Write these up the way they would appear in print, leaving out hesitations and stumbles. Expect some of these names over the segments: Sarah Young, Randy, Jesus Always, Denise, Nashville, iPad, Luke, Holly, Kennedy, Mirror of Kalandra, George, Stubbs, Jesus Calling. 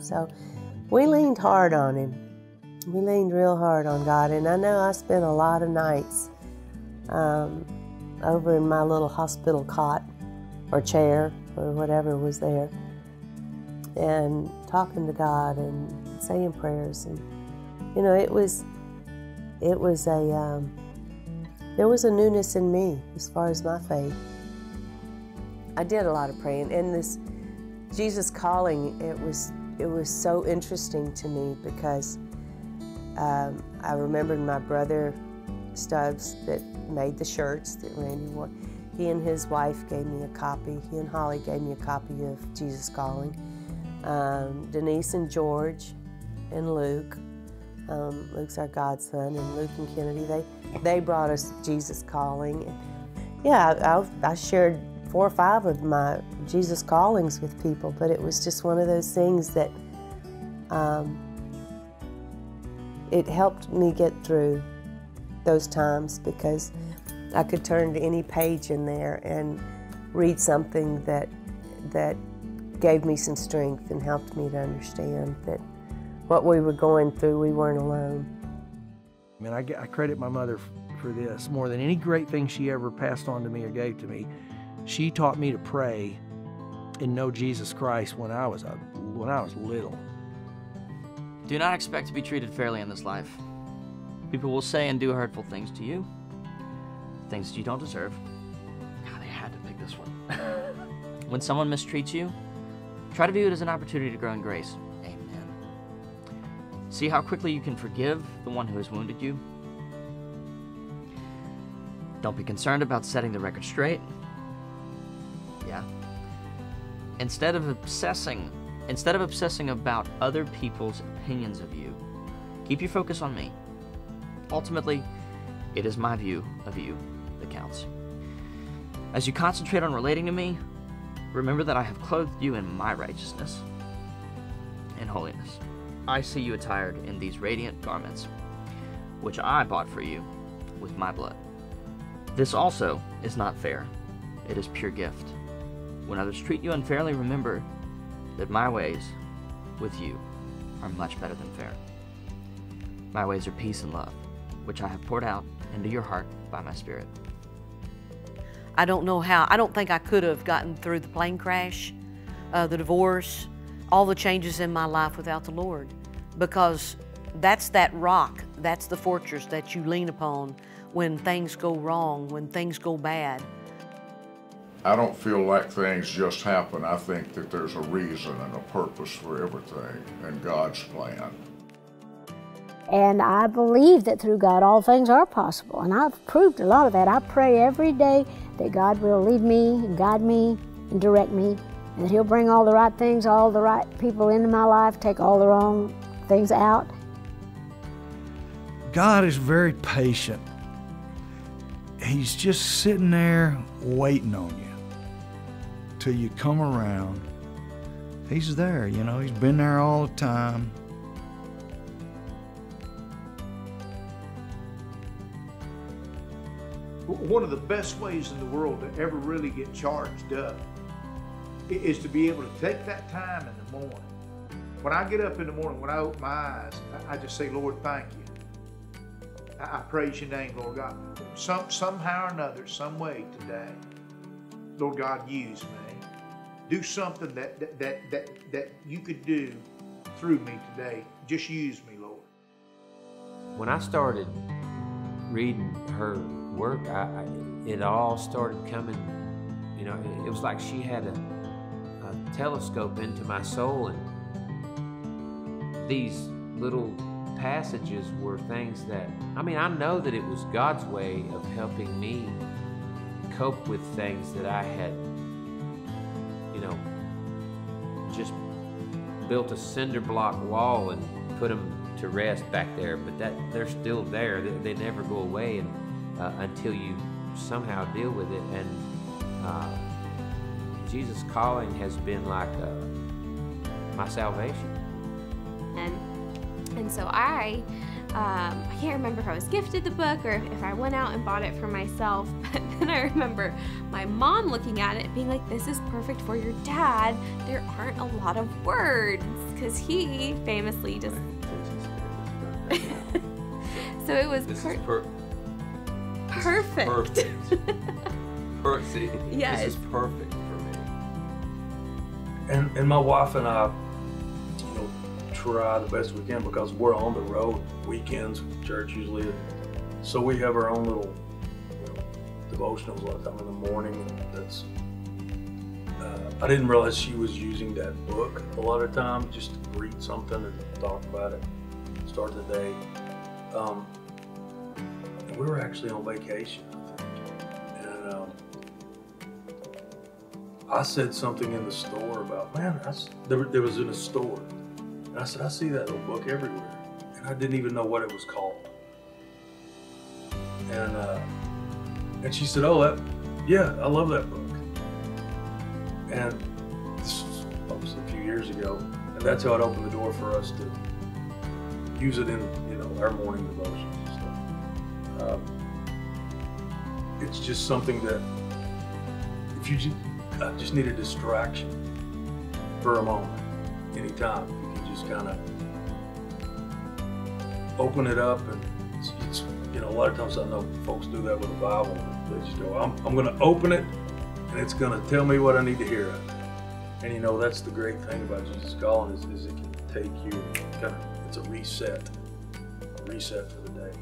So we leaned hard on him. We leaned real hard on God. And I know I spent a lot of nights over in my little hospital cot or chair or whatever was there, and talking to God and saying prayers. And you know, there was a newness in me as far as my faith. I did a lot of praying, and this Jesus Calling, it was so interesting to me because I remembered my brother Stubbs that made the shirts that Randy wore. He and his wife gave me a copy. He and Holly gave me a copy of Jesus Calling. Denise and George and Luke. Luke's our godson, and Luke and Kennedy, they brought us Jesus Calling. Yeah, I shared 4 or 5 of my Jesus Callings with people, but it was just one of those things that it helped me get through those times, because I could turn to any page in there and read something that gave me some strength and helped me to understand that what we were going through, we weren't alone. Man, I credit my mother for this. More than any great thing she ever passed on to me or gave to me, she taught me to pray and know Jesus Christ when I was little. Do not expect to be treated fairly in this life. People will say and do hurtful things to you, things that you don't deserve. God, I had to pick this one. When someone mistreats you, try to view it as an opportunity to grow in grace. Amen. See how quickly you can forgive the one who has wounded you. Don't be concerned about setting the record straight. Yeah. Instead of obsessing about other people's opinions of you, keep your focus on me. Ultimately, it is my view of you that counts. As you concentrate on relating to me, remember that I have clothed you in my righteousness and holiness. I see you attired in these radiant garments, which I bought for you with my blood. This also is not fair. It is pure gift. When others treat you unfairly, remember that my ways with you are much better than fair. My ways are peace and love, which I have poured out into your heart by my Spirit. I don't know how. I don't think I could have gotten through the plane crash, the divorce, all the changes in my life without the Lord, because that's that rock, that's the fortress that you lean upon when things go wrong, when things go bad. I don't feel like things just happen. I think that there's a reason and a purpose for everything and God's plan. And I believe that through God all things are possible, and I've proved a lot of that. I pray every day that God will lead me and guide me and direct me, and that He'll bring all the right things, all the right people into my life, take all the wrong things out. God is very patient. He's just sitting there waiting on you till you come around. He's there, you know, He's been there all the time. One of the best ways in the world to ever really get charged up is to be able to take that time in the morning. When I get up in the morning, when I open my eyes, I just say, Lord, thank you. I praise your name, Lord God. Somehow or another, some way today, Lord God, use me. Do something that you could do through me today. Just use me, Lord. When I started reading her work, it all started coming, you know, it was like she had a telescope into my soul, and these little passages were things that, I mean, I know that it was God's way of helping me cope with things that I had, you know, just built a cinder block wall and put them to rest back there, but that they're still there, they never go away, and until you somehow deal with it. And Jesus Calling has been like my salvation. And so I I can't remember if I was gifted the book or if I went out and bought it for myself, but then I remember my mom looking at it and being like, this is perfect for your dad. There aren't a lot of words, because he famously just... So it was perfect. See, yes. This is perfect for me. And my wife and I, you know, try the best we can because we're on the road weekends. Church usually is. So we have our own little, you know, devotionals a lot of time in the morning. That's I didn't realize she was using that book a lot of time just to read something and talk about it. Start of the day. And we were actually on vacation, and I said something in the store about, man, there was in a store, and I said, I see that little book everywhere, and I didn't even know what it was called. And she said, oh, yeah, I love that book. And this was obviously a few years ago, and that's how it opened the door for us to use it in, you know, our morning devotions and stuff. It's just something that if you just need a distraction for a moment, anytime, you can just kind of open it up, and it's, you know, a lot of times I know folks do that with the Bible. They just go, I'm going to open it, and it's going to tell me what I need to hear. And you know, that's the great thing about Jesus Calling is it can take you kind of. It's a reset for the day.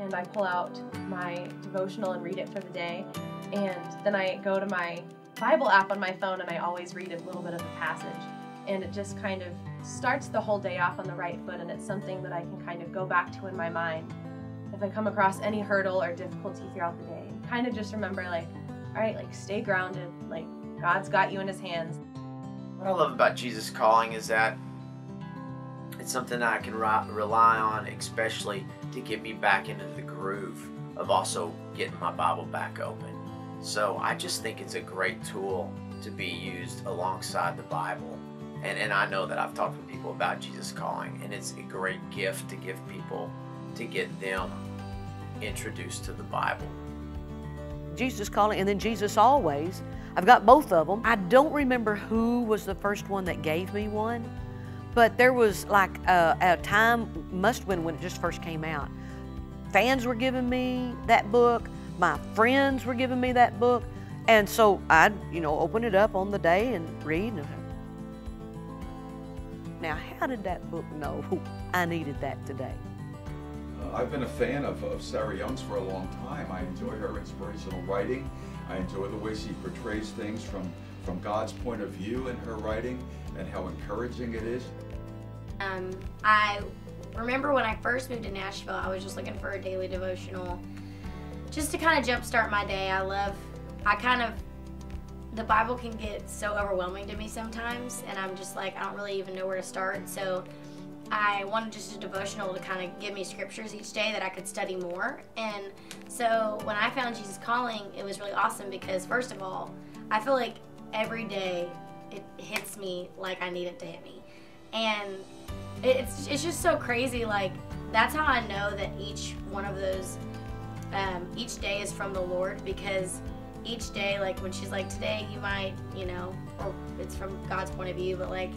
And I pull out my devotional and read it for the day, and then I go to my Bible app on my phone and I always read a little bit of a passage, and it just kind of starts the whole day off on the right foot, and it's something that I can kind of go back to in my mind if I come across any hurdle or difficulty throughout the day. Kind of just remember, like, all right, like, stay grounded, like, God's got you in his hands. What I love about Jesus Calling is that it's something I can rely on, especially to get me back into the groove of also getting my Bible back open. So I just think it's a great tool to be used alongside the Bible. And I know that I've talked to people about Jesus Calling, and it's a great gift to give people to get them introduced to the Bible. Jesus Calling and then Jesus Always. I've got both of them. I don't remember who was the first one that gave me one. But there was like a time, must when it just first came out. Fans were giving me that book, my friends were giving me that book, and so I'd, you know, open it up on the day and read. Now, how did that book know I needed that today? I've been a fan of Sarah Young's for a long time. I enjoy her inspirational writing. I enjoy the way she portrays things from God's point of view in her writing and how encouraging it is. I remember when I first moved to Nashville, I was just looking for a daily devotional just to kind of jumpstart my day. The Bible can get so overwhelming to me sometimes, and I'm just like, I don't really even know where to start. So I wanted just a devotional to kind of give me scriptures each day that I could study more. And so when I found Jesus Calling, it was really awesome because, first of all, I feel like every day it hits me like I need it to hit me. And it's just so crazy, like, that's how I know that each one of those, each day is from the Lord, because each day, like, when she's like, today you might, you know, or it's from God's point of view, but like,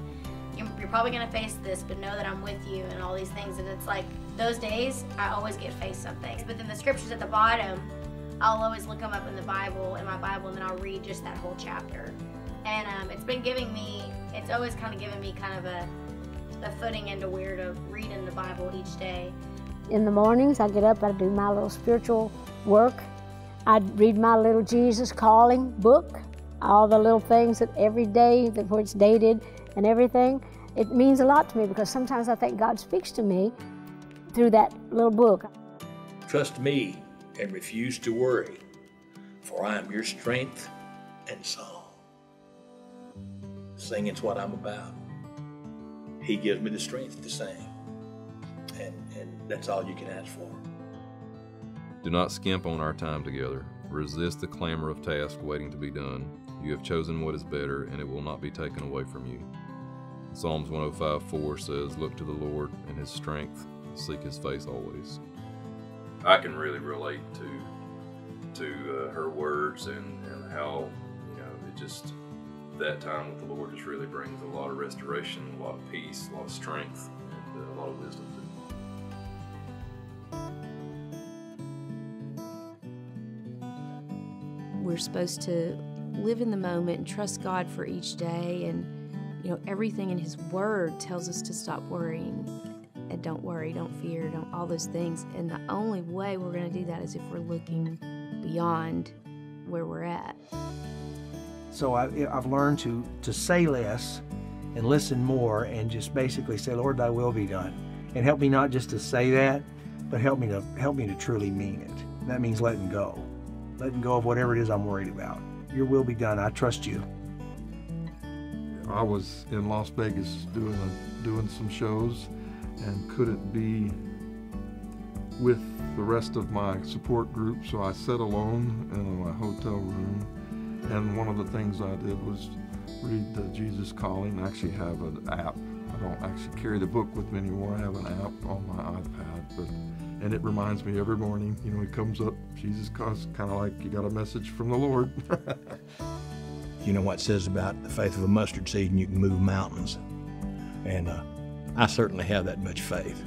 you're probably gonna face this, but know that I'm with you and all these things. And it's like, those days, I always get faced something. But then the scriptures at the bottom, I'll always look them up in the Bible, and then I'll read just that whole chapter. And it's always kind of given me kind of a footing into where to read in the Bible each day. In the mornings, I get up, I do my little spiritual work. I read my little Jesus Calling book, all the little things that every day, that where it's dated and everything. It means a lot to me because sometimes I think God speaks to me through that little book. Trust me and refuse to worry, for I am your strength and song. Singing's what I'm about. He gives me the strength to sing, and that's all you can ask for. Do not skimp on our time together. Resist the clamor of tasks waiting to be done. You have chosen what is better, and it will not be taken away from you. Psalms 105:4 says, "Look to the Lord and his strength, seek his face always." I can really relate to her words and how, you know, it just, that time with the Lord just really brings a lot of restoration, a lot of peace, a lot of strength, and a lot of wisdom too. We're supposed to live in the moment and trust God for each day, and you know, everything in his word tells us to stop worrying and don't worry, don't fear, don't all those things. And the only way we're going to do that is if we're looking beyond where we're at. So I've learned to say less and listen more, and just basically say, Lord, thy will be done, and help me not just to say that, but help me to truly mean it. That means letting go of whatever it is I'm worried about. Your will be done, I trust you. I was in Las Vegas doing some shows, and couldn't be with the rest of my support group, so I sat alone in my hotel room, and one of the things I did was read the Jesus Calling. I actually have an app. I don't actually carry the book with me anymore. I have an app on my iPad, and it reminds me every morning, you know, it comes up, Jesus Calling, kind of like you got a message from the Lord. You know what it says about the faith of a mustard seed, and you can move mountains. And I certainly have that much faith.